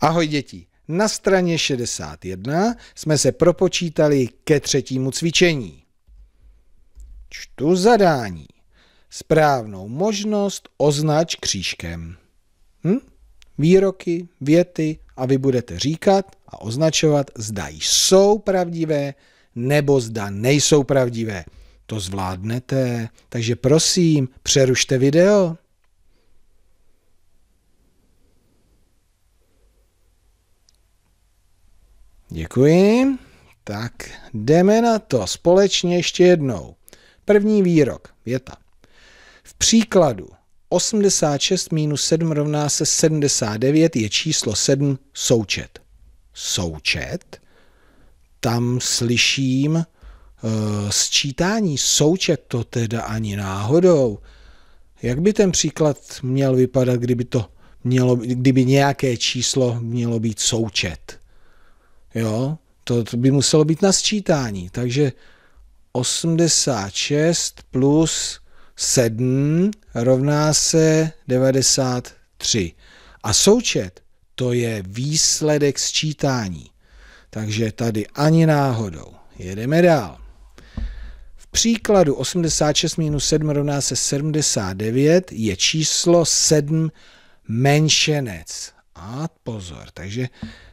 Ahoj děti, na straně 61 jsme se propočítali ke třetímu cvičení. Čtu zadání. Správnou možnost označ křížkem. Výroky, věty a vy budete říkat a označovat, zda jsou pravdivé nebo zda nejsou pravdivé. To zvládnete, takže prosím, přerušte video. Děkuji. Tak jdeme na to společně ještě jednou. První výrok, věta. V příkladu 86 minus 7 rovná se 79 je číslo 7 součet. Součet? Tam slyším sčítání. Součet to teda ani náhodou. Jak by ten příklad měl vypadat, kdyby nějaké číslo mělo být součet? Jo, to by muselo být na sčítání. Takže 86 plus 7 rovná se 93. A součet, to je výsledek sčítání. Takže tady ani náhodou. Jedeme dál. V příkladu 86 minus 7 rovná se 79 je číslo 7 menšenec. A pozor, takže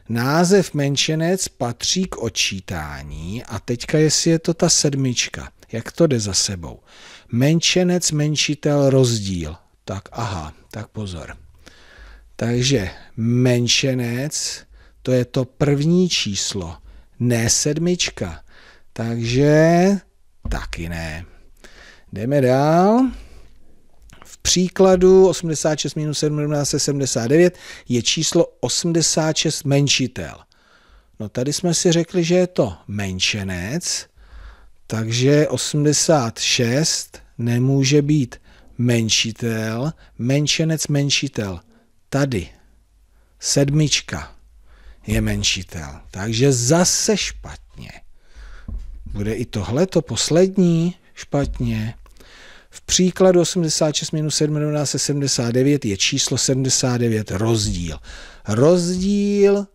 název menšenec patří k odčítání a teďka jestli je to ta sedmička, jak to jde za sebou. Menšenec, menšitel, rozdíl. Tak aha, tak pozor. Takže menšenec, to je to první číslo, ne sedmička. Takže taky ne. Jdeme dál. Příkladu 86 minus 7 rovná se 79 je číslo 86 menšitel. No tady jsme si řekli, že je to menšenec, takže 86 nemůže být menšitel, menšenec, menšitel. Tady sedmička je menšitel, takže zase špatně. Bude i tohleto poslední špatně. V příkladu 86 minus 7 rovná se 79 je číslo 79 rozdíl. Rozdíl,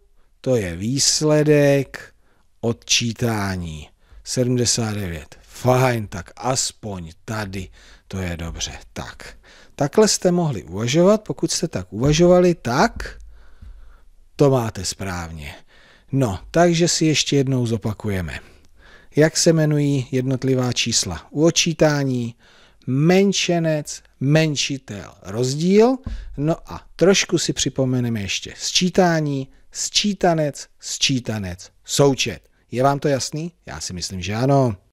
to je výsledek odčítání. 79. Fajn, tak aspoň tady to je dobře. Tak, takhle jste mohli uvažovat. Pokud jste tak uvažovali, tak to máte správně. No, takže si ještě jednou zopakujeme. Jak se jmenují jednotlivá čísla u odčítání? Menšenec, menšitel, rozdíl. No a trošku si připomeneme ještě sčítání, sčítanec, sčítanec, součet. Je vám to jasný? Já si myslím, že ano.